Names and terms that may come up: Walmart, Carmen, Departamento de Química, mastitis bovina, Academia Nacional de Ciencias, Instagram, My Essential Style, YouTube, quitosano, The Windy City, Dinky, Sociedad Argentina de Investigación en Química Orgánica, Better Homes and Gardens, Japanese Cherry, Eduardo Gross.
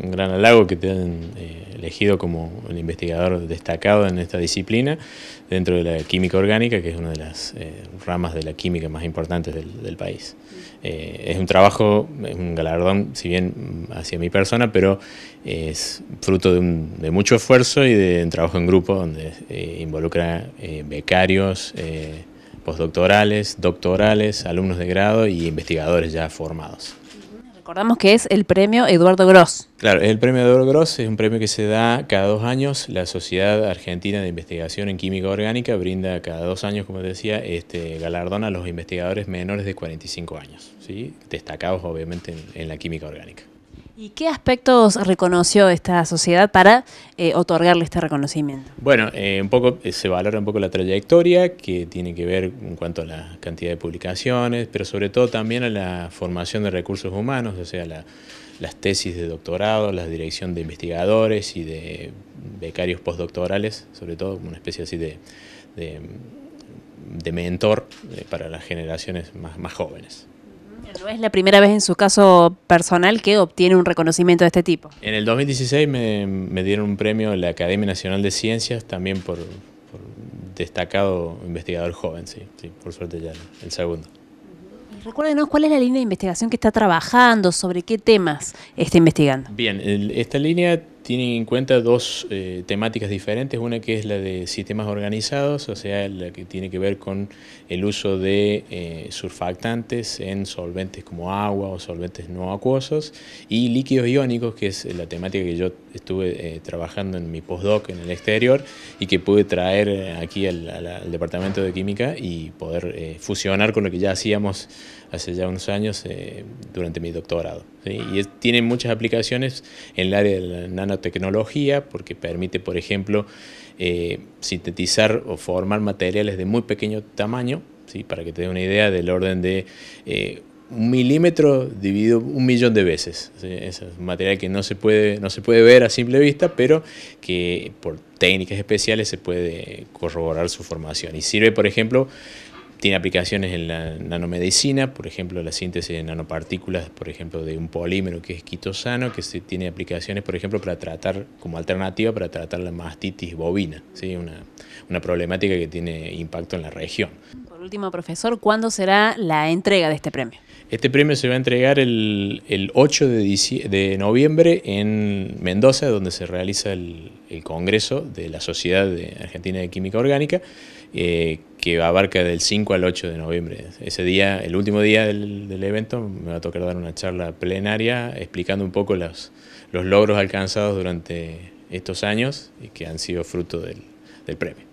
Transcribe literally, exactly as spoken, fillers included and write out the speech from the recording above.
un gran halago que te han eh, elegido como el investigador destacado en esta disciplina dentro de la química orgánica, que es una de las eh, ramas de la química más importantes del, del país. Eh, es un trabajo, es un galardón, si bien hacia mi persona, pero es fruto de, un, de mucho esfuerzo y de un trabajo en grupo donde eh, involucra eh, becarios, eh, postdoctorales, doctorales, alumnos de grado y investigadores ya formados. Recordamos que es el premio Eduardo Gross. Claro, el premio Eduardo Gross es un premio que se da cada dos años. La Sociedad Argentina de Investigación en Química Orgánica brinda cada dos años, como decía, este galardón a los investigadores menores de cuarenta y cinco años, ¿sí? Destacados obviamente en, en la química orgánica. ¿Y qué aspectos reconoció esta sociedad para eh, otorgarle este reconocimiento? Bueno, eh, un poco eh, se valora un poco la trayectoria, que tiene que ver en cuanto a la cantidad de publicaciones, pero sobre todo también a la formación de recursos humanos, o sea, la, las tesis de doctorado, la dirección de investigadores y de becarios postdoctorales, sobre todo una especie así de, de, de mentor eh, para las generaciones más, más jóvenes. No es la primera vez en su caso personal que obtiene un reconocimiento de este tipo. En el dos mil dieciséis me, me dieron un premio a la Academia Nacional de Ciencias, también por, por destacado investigador joven, sí, sí, por suerte ya el segundo. Recuérdenos cuál es la línea de investigación que está trabajando, sobre qué temas está investigando. Bien, el, esta línea tiene en cuenta dos eh, temáticas diferentes, una que es la de sistemas organizados, o sea, la que tiene que ver con el uso de eh, surfactantes en solventes como agua o solventes no acuosos, y líquidos iónicos, que es la temática que yo estuve eh, trabajando en mi postdoc en el exterior y que pude traer aquí al, al, al Departamento de Química y poder eh, fusionar con lo que ya hacíamos hace ya unos años eh, durante mi doctorado, ¿sí? Y es, tiene muchas aplicaciones en el área de la nanotecnología, porque permite, por ejemplo, eh, sintetizar o formar materiales de muy pequeño tamaño, ¿sí? Para que te dé una idea, del orden de eh, un milímetro dividido un millón de veces. ¿Sí? Es un material que no se puede, no se puede ver a simple vista, pero que por técnicas especiales se puede corroborar su formación. Y sirve, por ejemplo, tiene aplicaciones en la nanomedicina, por ejemplo, la síntesis de nanopartículas, por ejemplo, de un polímero que es quitosano, que tiene aplicaciones, por ejemplo, para tratar, como alternativa para tratar la mastitis bovina, ¿sí? Una, una problemática que tiene impacto en la región. Por último, profesor, ¿cuándo será la entrega de este premio? Este premio se va a entregar el, el ocho de noviembre en Mendoza, donde se realiza el, el Congreso de la Sociedad Argentina de Química Orgánica, eh, que abarca del cinco al ocho de noviembre. Ese día, el último día del, del evento, me va a tocar dar una charla plenaria explicando un poco los, los logros alcanzados durante estos años y que han sido fruto del, del premio.